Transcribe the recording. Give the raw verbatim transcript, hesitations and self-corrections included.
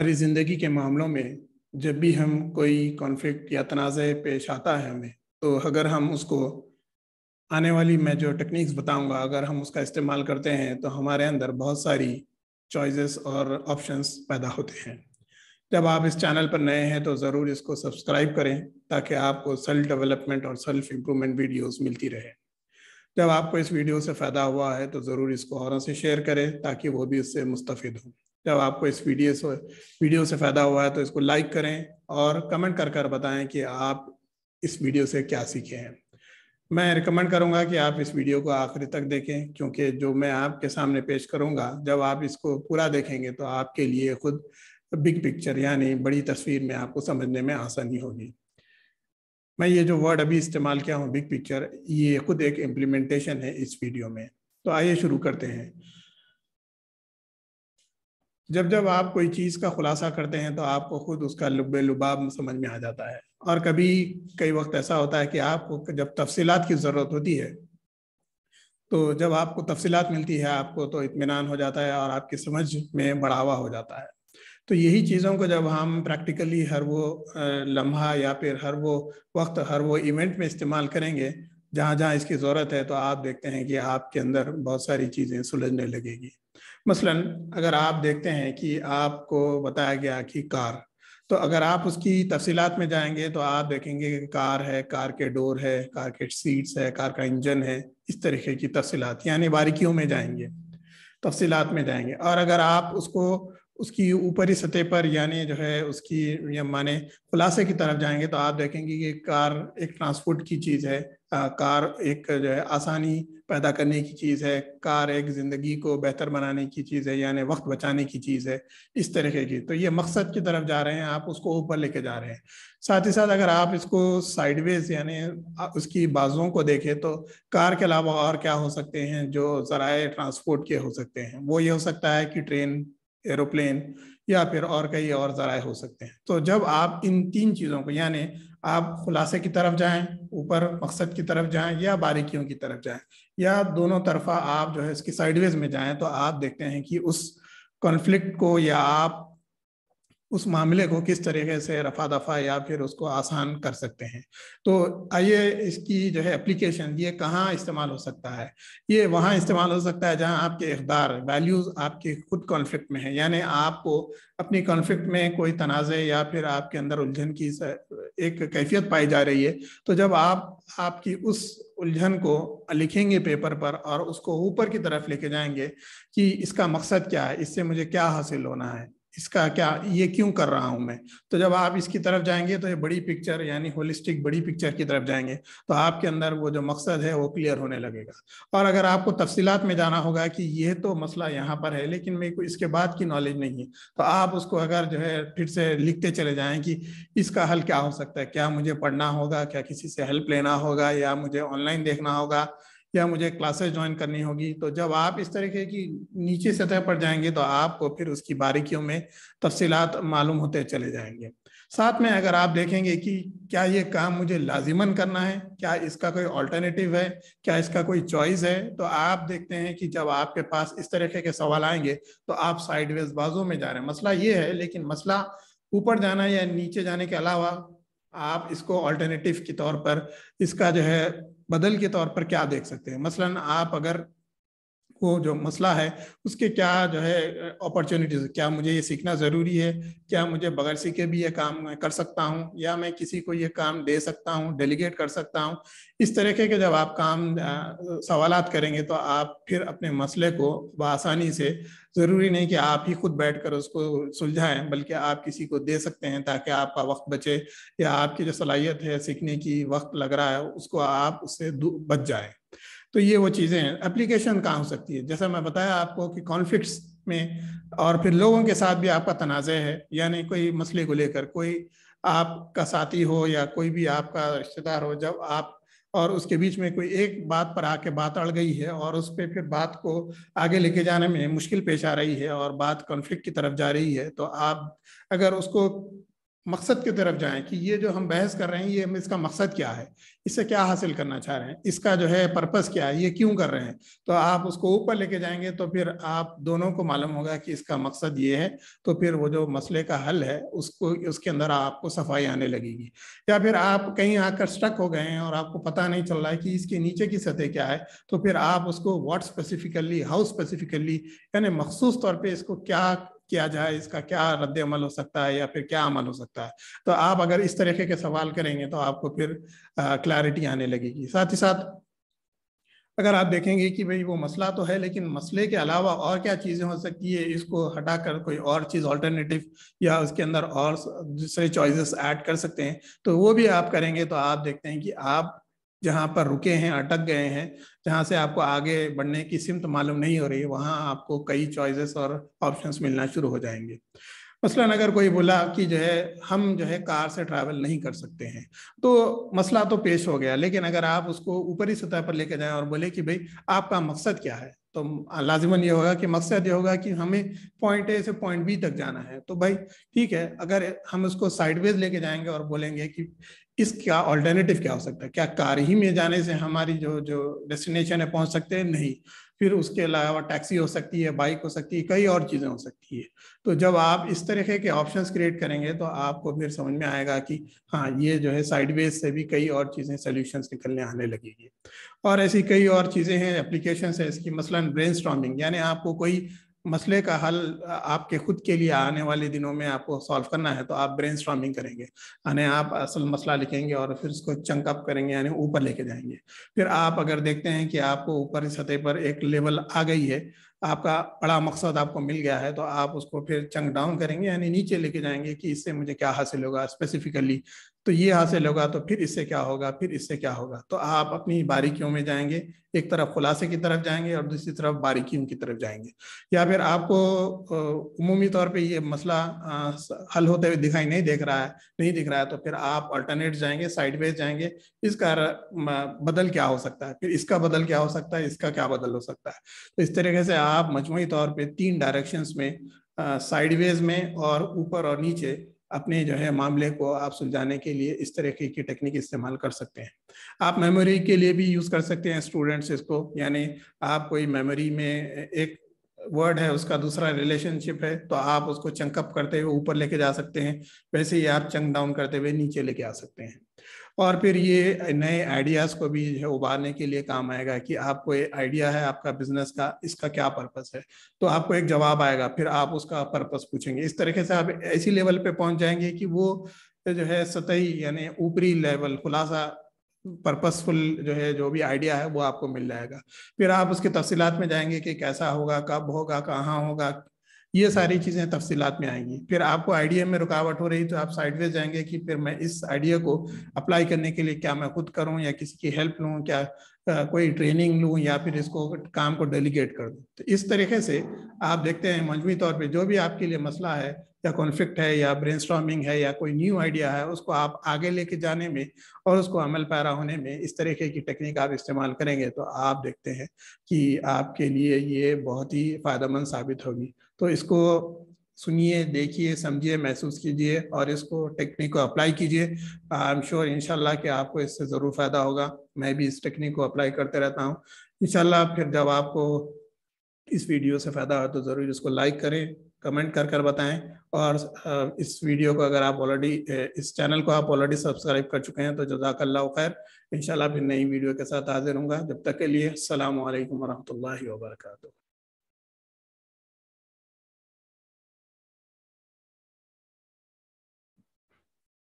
हमारी ज़िंदगी के मामलों में जब भी हम कोई कॉन्फ्लिक्ट या तनाज़े पेश आता है हमें, तो अगर हम उसको आने वाली मैं जो टेक्निक्स बताऊंगा अगर हम उसका इस्तेमाल करते हैं तो हमारे अंदर बहुत सारी चॉइसेस और ऑप्शंस पैदा होते हैं। जब आप इस चैनल पर नए हैं तो ज़रूर इसको सब्सक्राइब करें ताकि आपको सेल्फ डेवलपमेंट और सेल्फ इम्प्रूवमेंट वीडियोज़ मिलती रहे। जब आपको इस वीडियो से फ़ायदा हुआ है तो ज़रूर इसको औरों से शेयर करें ताकि वो भी इससे मुस्तफ़िद हों। जब आपको इस वीडियो से वीडियो से फ़ायदा हुआ है तो इसको लाइक करें और कमेंट कर कर बताएं कि आप इस वीडियो से क्या सीखे हैं। मैं रिकमेंड करूंगा कि आप इस वीडियो को आखिर तक देखें, क्योंकि जो मैं आपके सामने पेश करूंगा जब आप इसको पूरा देखेंगे तो आपके लिए खुद बिग पिक्चर यानी बड़ी तस्वीर में आपको समझने में आसानी होगी। मैं ये जो वर्ड अभी इस्तेमाल किया हूँ बिग पिक्चर, ये खुद एक इम्प्लीमेंटेशन है इस वीडियो में। तो आइए शुरू करते हैं। जब जब आप कोई चीज़ का खुलासा करते हैं तो आपको खुद उसका लुब्बे लुबाब समझ में आ जाता है। और कभी कई वक्त ऐसा होता है कि आपको जब तफसीलात की ज़रूरत होती है तो जब आपको तफसीलात मिलती है आपको तो इत्मीनान हो जाता है और आपकी समझ में बढ़ावा हो जाता है। तो यही चीज़ों को जब हम प्रैक्टिकली हर वो लम्हा या फिर हर वो वक्त हर वो इवेंट में इस्तेमाल करेंगे जहाँ जहाँ इसकी ज़रूरत है तो आप देखते हैं कि आपके अंदर बहुत सारी चीज़ें सुलझने लगेगी। मसलन अगर आप देखते हैं कि आपको बताया गया कि कार, तो अगर आप उसकी तफसीलात में जाएंगे तो आप देखेंगे कि कार है, कार के डोर है, कार के सीट्स है, कार का इंजन है, इस तरीके की तफसीलात यानी बारीकियों में जाएंगे, तफसीलात में जाएंगे। और अगर आप उसको उसकी ऊपरी सतह पर यानी जो है उसकी या माने खुलासे की तरफ जाएंगे तो आप देखेंगे कि कार एक ट्रांसपोर्ट की चीज़ है, आ, कार एक जो है आसानी पैदा करने की चीज़ है, कार एक ज़िंदगी को बेहतर बनाने की चीज़ है यानी वक्त बचाने की चीज़ है, इस तरीके की। तो ये मकसद की तरफ जा रहे हैं, आप उसको ऊपर लेके जा रहे हैं। साथ ही साथ अगर आप इसको साइडवेज यानी उसकी बाजुओं को देखें तो कार के अलावा और क्या हो सकते हैं जो ज़राए ट्रांसपोर्ट के हो सकते हैं, वो ये हो सकता है कि ट्रेन, एरोप्लेन या फिर और कई और ज़राए हो सकते हैं। तो जब आप इन तीन चीज़ों को यानी आप खुलासे की तरफ जाएं, ऊपर मकसद की तरफ जाएं या बारीकियों की तरफ जाएं या दोनों तरफा आप जो है इसकी साइडवेज में जाएं तो आप देखते हैं कि उस कॉन्फ्लिक्ट को या आप उस मामले को किस तरीके से रफा दफा या फिर उसको आसान कर सकते हैं। तो आइए इसकी जो है एप्लीकेशन ये कहाँ इस्तेमाल हो सकता है, ये वहाँ इस्तेमाल हो सकता है जहाँ आपके इक़दार वैल्यूज़ आपके खुद कॉन्फ्लिक्ट में है यानी आपको अपनी कॉन्फ्लिक्ट में कोई तनाज़े या फिर आपके अंदर उलझन की एक कैफियत पाई जा रही है। तो जब आप आपकी उस उलझन को लिखेंगे पेपर पर और उसको ऊपर की तरफ लेके जाएंगे कि इसका मकसद क्या है, इससे मुझे क्या हासिल होना है, इसका क्या, ये क्यों कर रहा हूं मैं। तो जब आप इसकी तरफ जाएंगे तो ये बड़ी पिक्चर यानी होलिस्टिक बड़ी पिक्चर की तरफ जाएंगे तो आपके अंदर वो जो मकसद है वो क्लियर होने लगेगा। और अगर आपको तफसीलात में जाना होगा कि ये तो मसला यहाँ पर है लेकिन मेरे को इसके बाद की नॉलेज नहीं है, तो आप उसको अगर जो है फिर से लिखते चले जाएँ कि इसका हल क्या हो सकता है, क्या मुझे पढ़ना होगा, क्या किसी से हेल्प लेना होगा, या मुझे ऑनलाइन देखना होगा, या मुझे क्लासेस ज्वाइन करनी होगी। तो जब आप इस तरीके की नीचे सतह पर जाएंगे तो आपको फिर उसकी बारीकियों में तफसीलात मालूम होते चले जाएंगे। साथ में अगर आप देखेंगे कि क्या ये काम मुझे लाजिमन करना है, क्या इसका कोई ऑल्टरनेटिव है, क्या इसका कोई चॉइस है, तो आप देखते हैं कि जब आपके पास इस तरीके के सवाल आएंगे तो आप साइडवेज बाजू में जा रहे हैं। मसला ये है लेकिन मसला ऊपर जाना या नीचे जाने के अलावा आप इसको ऑल्टरनेटिव के तौर पर इसका जो है बदल के तौर पर क्या देख सकते हैं। मसलन आप अगर वो जो मसला है उसके क्या जो है अपॉर्चुनिटीज़, क्या मुझे ये सीखना ज़रूरी है, क्या मुझे बगैर सीखे भी ये काम कर सकता हूँ या मैं किसी को ये काम दे सकता हूँ, डेलीगेट कर सकता हूँ, इस तरीके के जब आप काम सवालात करेंगे तो आप फिर अपने मसले को आसानी से, ज़रूरी नहीं कि आप ही खुद बैठकर उसको सुलझाएं बल्कि आप किसी को दे सकते हैं ताकि आपका वक्त बचे या आपकी जो सलाहियत है सीखने की वक्त लग रहा है उसको आप उससे बच जाएं। तो ये वो चीज़ें हैं। एप्लीकेशन कहाँ हो सकती है, जैसा मैं बताया आपको कि कॉन्फ्लिक्ट्स में और फिर लोगों के साथ भी आपका तनाज़े है यानी कोई मसले को लेकर कोई आपका साथी हो या कोई भी आपका रिश्तेदार हो, जब आप और उसके बीच में कोई एक बात पर आके बात अड़ गई है और उस पर फिर बात को आगे लेके जाने में मुश्किल पेश आ रही है और बात कॉन्फ्लिक्ट की तरफ जा रही है, तो आप अगर उसको मकसद की तरफ जाएं कि ये जो हम बहस कर रहे हैं ये हम इसका मकसद क्या है, इससे क्या हासिल करना चाह रहे हैं, इसका जो है पर्पस क्या है, ये क्यों कर रहे हैं। तो आप उसको ऊपर लेके जाएंगे तो फिर आप दोनों को मालूम होगा कि इसका मकसद ये है, तो फिर वो जो मसले का हल है उसको उसके अंदर आपको सफाई आने लगेगी। या फिर आप कहीं आकर स्टक हो गए हैं और आपको पता नहीं चल रहा है कि इसके नीचे की सतह क्या है, तो फिर आप उसको व्हाट स्पेसिफिकली, हाउ स्पेसिफिकली, यानी मखसूस तौर पर इसको क्या किया जाए, इसका क्या रद्द-ए-अमल हो सकता है या फिर क्या अमल हो सकता है। तो आप अगर इस तरीके के सवाल करेंगे तो आपको फिर क्लैरिटी आने लगेगी। साथ ही साथ अगर आप देखेंगे कि भाई वो मसला तो है लेकिन मसले के अलावा और क्या चीज़ें हो सकती है, इसको हटाकर कोई और चीज़ ऑल्टरनेटिव या उसके अंदर और दूसरे चॉइसेस ऐड कर सकते हैं, तो वो भी आप करेंगे। तो आप देखते हैं कि आप जहाँ पर रुके हैं, अटक गए हैं, जहाँ से आपको आगे बढ़ने की सिमत मालूम नहीं हो रही, वहाँ आपको कई चॉइसेस और ऑप्शंस मिलना शुरू हो जाएंगे। मसलन अगर कोई बोला कि जो है हम जो है कार से ट्रैवल नहीं कर सकते हैं, तो मसला तो पेश हो गया, लेकिन अगर आप उसको ऊपरी सतह पर लेकर जाएं और बोले कि भाई आपका मकसद क्या है, तो लाजिमन ये होगा कि मकसद ये होगा कि हमें पॉइंट ए से पॉइंट बी तक जाना है। तो भाई ठीक है, अगर हम उसको साइडवेज लेके जाएंगे और बोलेंगे कि इसका ऑल्टरनेटिव क्या हो सकता है, क्या कार ही में जाने से हमारी जो जो डेस्टिनेशन है पहुंच सकते हैं, नहीं, फिर उसके अलावा टैक्सी हो सकती है, बाइक हो सकती है, कई और चीज़ें हो सकती है। तो जब आप इस तरह के ऑप्शंस क्रिएट करेंगे तो आपको फिर समझ में आएगा कि हाँ ये जो है साइडवेज से भी कई और चीज़ें, सॉल्यूशंस निकलने आने लगेगी। और ऐसी कई और चीज़ें हैं, एप्लीकेशंस है इसकी, मसलन ब्रेनस्टॉर्मिंग, यानी आपको कोई मसले का हल आपके खुद के लिए आने वाले दिनों में आपको सॉल्व करना है, तो आप ब्रेनस्टॉर्मिंग करेंगे, यानी आप असल मसला लिखेंगे और फिर उसको चंक अप करेंगे, यानी ऊपर लेके जाएंगे। फिर आप अगर देखते हैं कि आपको ऊपर सतह पर एक लेवल आ गई है, आपका बड़ा मकसद आपको मिल गया है, तो आप उसको फिर चंक डाउन करेंगे, यानी नीचे लेके जाएंगे कि इससे मुझे क्या हासिल होगा, स्पेसिफिकली तो ये हासिल होगा, तो फिर इससे क्या होगा, फिर इससे क्या होगा। तो आप अपनी बारीकियों में जाएंगे, एक तरफ खुलासे की तरफ जाएंगे और दूसरी तरफ बारीकियों की तरफ जाएंगे। या फिर आपको उमूमी तौर पे ये मसला हल होते हुए दिखाई नहीं देख रहा है नहीं दिख रहा है तो फिर आप अल्टरनेट जाएंगे, साइडवेज जाएंगे, इसका बदल क्या हो सकता है, फिर इसका बदल क्या हो सकता है, इसका क्या बदल हो सकता है। तो इस तरीके से आप मजमूई तौर पर तीन डायरेक्शंस में, साइडवेज में और ऊपर और नीचे, अपने जो है मामले को आप सुलझाने के लिए इस तरह की टेक्निक इस्तेमाल कर सकते हैं। आप मेमोरी के लिए भी यूज़ कर सकते हैं स्टूडेंट्स इसको, यानी आप कोई मेमोरी में एक वर्ड है उसका दूसरा रिलेशनशिप है, तो आप उसको चंकअप करते हुए ऊपर लेके जा सकते हैं, वैसे ही आप चंक डाउन करते हुए नीचे लेके आ सकते हैं। और फिर ये नए आइडियाज़ को भी जो है उभारने के लिए काम आएगा कि आपको ये आइडिया है आपका बिजनेस का, इसका क्या पर्पस है, तो आपको एक जवाब आएगा, फिर आप उसका पर्पस पूछेंगे। इस तरीके से आप ऐसी लेवल पे पहुंच जाएंगे कि वो जो है सतही यानी ऊपरी लेवल खुलासा पर्पसफुल जो है जो भी आइडिया है वो आपको मिल जाएगा। फिर आप उसके तफसीलात में जाएंगे कि कैसा होगा, कब होगा, कहाँ होगा, ये सारी चीज़ें तफसीलात में आएंगी। फिर आपको आइडिया में रुकावट हो रही तो आप साइडवेज जाएंगे कि फिर मैं इस आइडिया को अप्लाई करने के लिए क्या मैं खुद करूं या किसी की हेल्प लूं, क्या आ, कोई ट्रेनिंग लूं, या फिर इसको काम को डेलीगेट कर दूं। तो इस तरीके से आप देखते हैं मजमूई तौर पे जो भी आपके लिए मसला है या कॉन्फ्लिक्ट है या ब्रेनस्टॉर्मिंग है या कोई न्यू आइडिया है, उसको आप आगे लेके जाने में और उसको अमल पैरा होने में इस तरीके की टेक्निक आप इस्तेमाल करेंगे तो आप देखते हैं कि आपके लिए ये बहुत ही फ़ायदेमंद साबित होगी। तो इसको सुनिए, देखिए, समझिए, महसूस कीजिए और इसको टेक्निक को अप्लाई कीजिए। आई एम श्योर इंशाल्लाह कि आपको इससे ज़रूर फ़ायदा होगा। मैं भी इस टेक्निक को अप्लाई करते रहता हूँ इंशाल्लाह। फिर जब आपको इस वीडियो से फ़ायदा हो तो ज़रूर इसको लाइक करें, कमेंट कर कर बताएं, और इस वीडियो को अगर आप ऑलरेडी इस चैनल को आप ऑलरेडी सब्सक्राइब कर चुके हैं तो जज़ाकल्लाह खैर। इंशाल्लाह फिर नई वीडियो के साथ हाजिर होऊंगा। जब तक के लिए अस्सलाम वालेकुम वरहमतुल्लाहि वबरकातुहू।